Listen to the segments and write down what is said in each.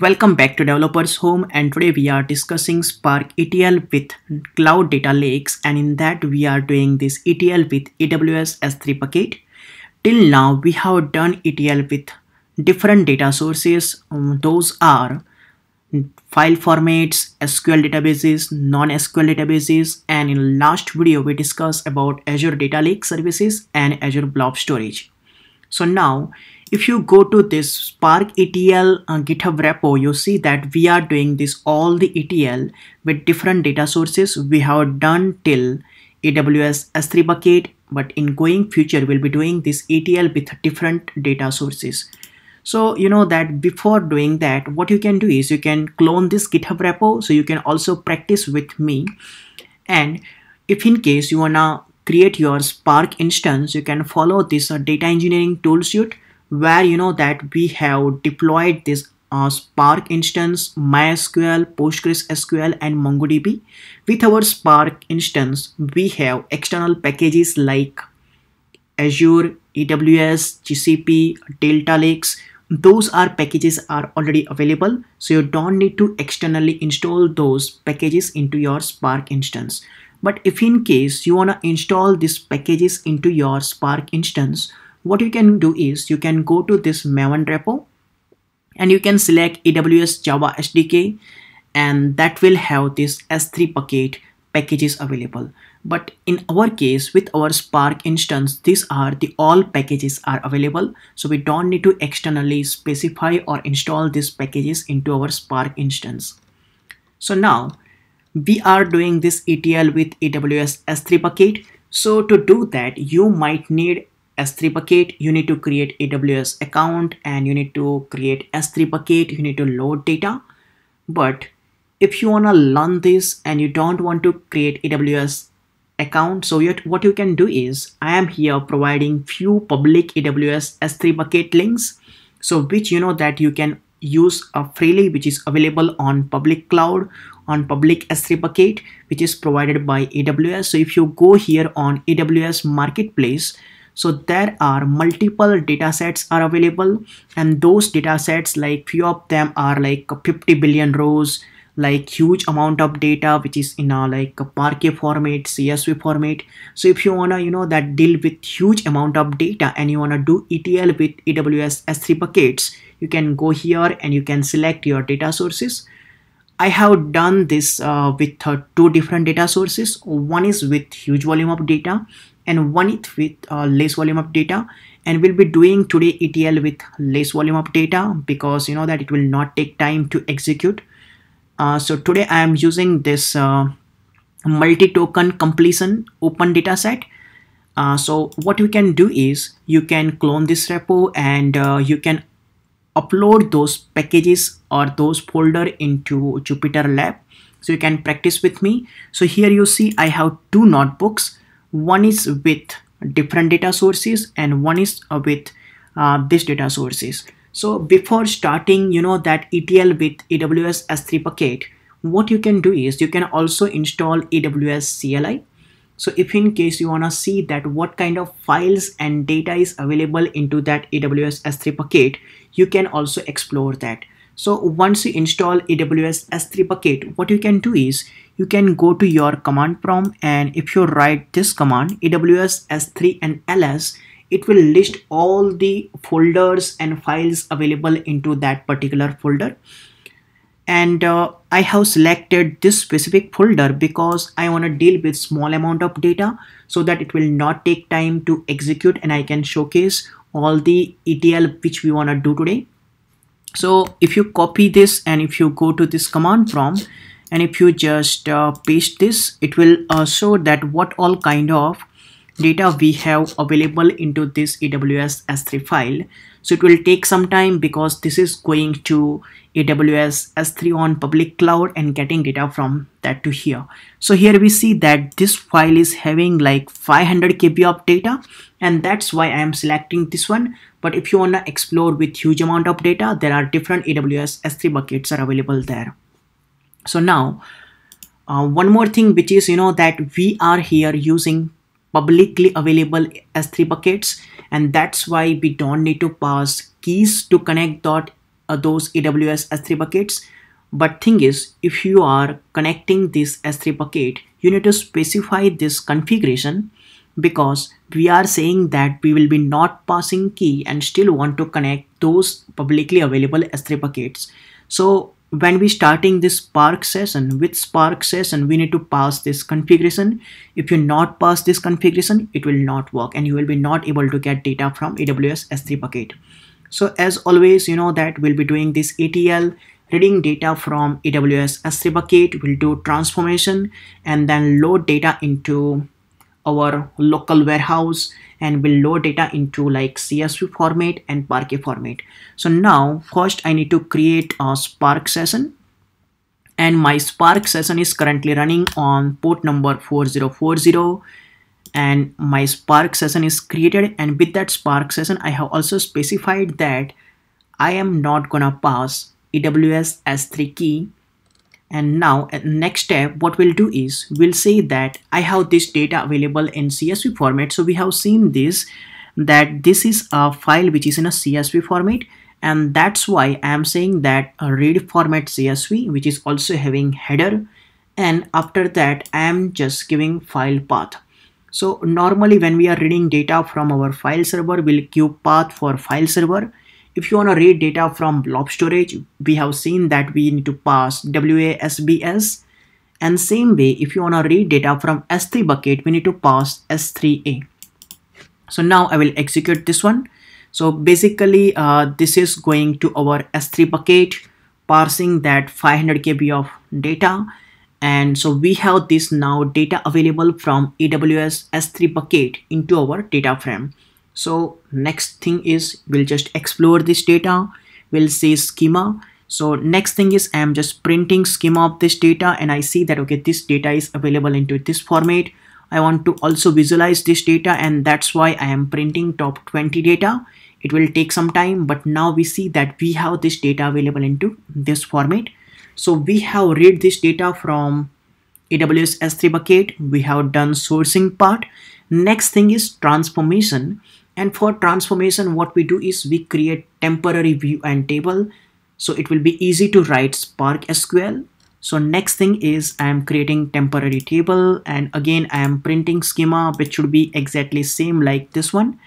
Welcome back to Developers Home, and today we are discussing Spark ETL with Cloud Data Lakes, and in that we are doing this ETL with AWS S3 bucket. Till now we have done ETL with different data sources. Those are file formats, SQL databases, non-SQL databases, and in last video we discussed about Azure Data Lake services and Azure Blob Storage. So now if you go to this Spark ETL GitHub repo, you see that we are doing this all the ETL with different data sources we have done till AWS S3 bucket, but in going future we'll be doing this ETL with different data sources. So you know that before doing that, what you can do is you can clone this GitHub repo, so you can also practice with me. And if in case you wanna create your Spark instance, you can follow this data engineering tool suite, where you know that we have deployed this Spark instance, MySQL, PostgreSQL, and MongoDB. With our Spark instance, we have external packages like Azure, AWS, GCP, Delta Lakes. Those are packages are already available, so you don't need to externally install those packages into your Spark instance. But if in case you want to install these packages into your Spark instance, what you can do is you can go to this Maven repo and you can select AWS Java SDK, and that will have this S3 bucket packages available. But in our case, with our Spark instance, these are the all packages are available, so we don't need to externally specify or install these packages into our Spark instance. So now we are doing this ETL with AWS S3 bucket. So to do that, you might need S3 bucket, you need to create AWS account, and you need to create S3 bucket, you need to load data. But if you want to learn this and you don't want to create AWS account, so what you can do is I am here providing few public AWS S3 bucket links, so which you know that you can use freely, which is available on public cloud, on public S3 bucket, which is provided by AWS. So if you go here on AWS Marketplace, so there are multiple data sets are available, and those data sets, like few of them are like 50 billion rows, like huge amount of data, which is in a like a Parquet format, CSV format. So if you wanna, you know, that deal with huge amount of data and you wanna do ETL with AWS S3 buckets, you can go here and you can select your data sources. I have done this with two different data sources. One is with huge volume of data, and one is with less volume of data, and we'll be doing today ETL with less volume of data, because you know that it will not take time to execute. So today I am using this multi-token completion open data set. So what you can do is you can clone this repo, and you can upload those packages or those folder into Jupyter Lab, so you can practice with me. So here you see I have two notebooks. One is with different data sources, and one is with this data sources. So before starting, you know, that ETL with AWS S3 bucket, what you can do is you can also install AWS CLI. So if in case you want to see that what kind of files and data is available into that AWS S3 bucket, you can also explore that. So once you install AWS S3 bucket, what you can do is you can go to your command prompt, and if you write this command AWS S3 and ls, it will list all the folders and files available into that particular folder. And I have selected this specific folder because I want to deal with small amount of data, so that it will not take time to execute, and I can showcase all the ETL which we want to do today. So if you copy this and if you go to this command prompt and if you just paste this, it will show that what all kind of data we have available into this AWS S3 file. So it will take some time because this is going to AWS S3 on public cloud and getting data from that to here. So here we see that this file is having like 500 KB of data, and that's why I am selecting this one. But if you want to explore with huge amount of data, there are different AWS S3 buckets are available there. So now one more thing, which is, you know, that we are here using publicly available S3 buckets, and that's why we don't need to pass keys to connect those AWS S3 buckets. But thing is, if you are connecting this S3 bucket, you need to specify this configuration, because we are saying that we will be not passing key and still want to connect those publicly available S3 buckets. So when we starting this Spark session, with Spark session, we need to pass this configuration. If you not pass this configuration, it will not work and you will be not able to get data from AWS S3 bucket. So as always, you know that we'll be doing this ETL, reading data from AWS S3 bucket, we'll do transformation and then load data into our local warehouse, and we'll load data into like CSV format and Parquet format. So now first I need to create a Spark session, and my Spark session is currently running on port number 4040, and my Spark session is created, and with that Spark session I have also specified that I am not gonna pass AWS S3 key. And now at next step, what we'll do is we'll say that I have this data available in CSV format. So we have seen this, that this is a file which is in a CSV format, and that's why I am saying that a read format CSV, which is also having header, and after that I am just giving file path. So normally when we are reading data from our file server, we'll give path for file server. If you want to read data from blob storage, we have seen that we need to pass WASBS, and same way if you want to read data from S3 bucket, we need to pass S3A. So now I will execute this one. So basically this is going to our S3 bucket, parsing that 500 KB of data, and so we have this now data available from AWS S3 bucket into our data frame. So next thing is we'll just explore this data, we'll see schema. So next thing is I'm just printing schema of this data, and I see that okay, this data is available into this format. I want to also visualize this data, and that's why I am printing top 20 data. It will take some time, but now we see that we have this data available into this format. So we have read this data from AWS S3 bucket, we have done sourcing part. Next thing is transformation, and for transformation what we do is we create temporary view and table, so it will be easy to write Spark SQL. So next thing is I am creating temporary table, and again I am printing schema, which should be exactly same like this one,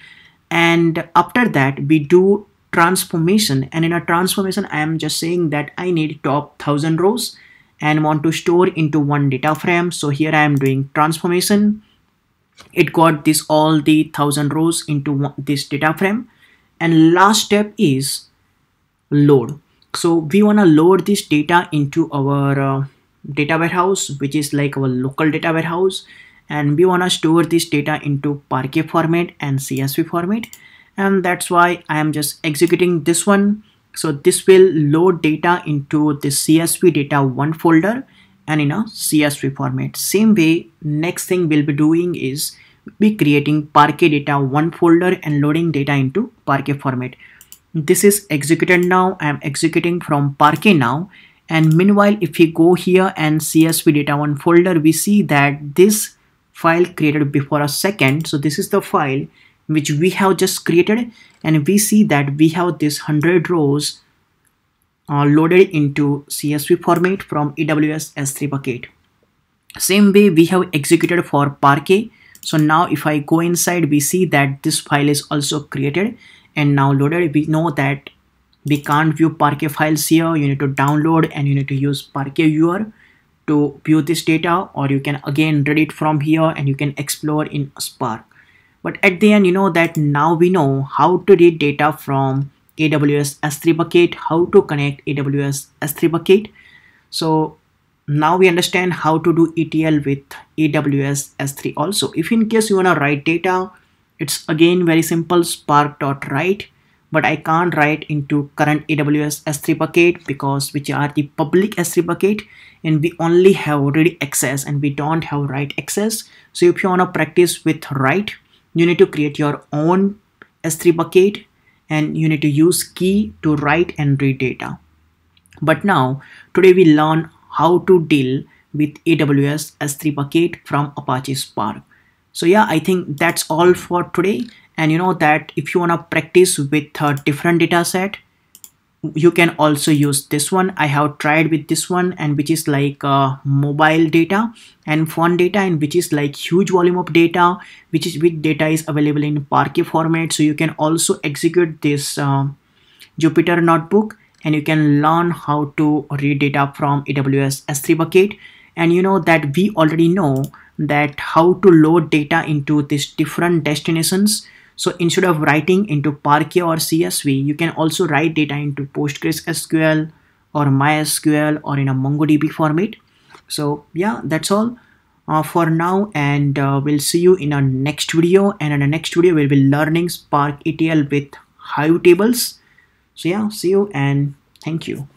and after that we do transformation, and in a transformation I am just saying that I need top 1000 rows and want to store into one data frame. So here I am doing transformation, it got this all the 1000 rows into this data frame, and last step is load. So we want to load this data into our data warehouse, which is like our local data warehouse, and we want to store this data into Parquet format and CSV format, and that's why I am just executing this one. So this will load data into the CSV data one folder and in a CSV format. Same way, next thing we'll be doing is be creating Parquet data one folder and loading data into Parquet format. This is executed now. I am executing from Parquet now. And meanwhile, if we go here and CSV data one folder, we see that this file created before a second. So this is the file which we have just created, and we see that we have this 100 rows loaded into CSV format from AWS S3 bucket. Same way we have executed for Parquet. So now if I go inside, we see that this file is also created and now loaded. We know that we can't view Parquet files here, you need to download and you need to use Parquet viewer to view this data, or you can again read it from here and you can explore in Spark. But at the end, you know that now we know how to read data from AWS S3 bucket, how to connect AWS S3 bucket. So now we understand how to do ETL with AWS S3 also. If in case you want to write data, it's again very simple, spark.write, but I can't write into current AWS S3 bucket because which are the public S3 bucket, and we only have read access and we don't have write access. So if you want to practice with write, you need to create your own S3 bucket and you need to use key to write and read data. But now today we learn how to deal with AWS S3 bucket from Apache Spark. So yeah, I think that's all for today. And you know that if you want to practice with a different data set, you can also use this one. I have tried with this one, and which is like mobile data and font data, and which is like huge volume of data, which is with data is available in Parquet format. So you can also execute this Jupyter notebook, and you can learn how to read data from AWS S3 bucket. And you know that we already know that how to load data into these different destinations. So instead of writing into Parquet or CSV, you can also write data into PostgreSQL or MySQL or in a MongoDB format. So yeah, that's all for now, and we'll see you in our next video. And in the next video, we'll be learning Spark ETL with Hive tables. So yeah, see you and thank you.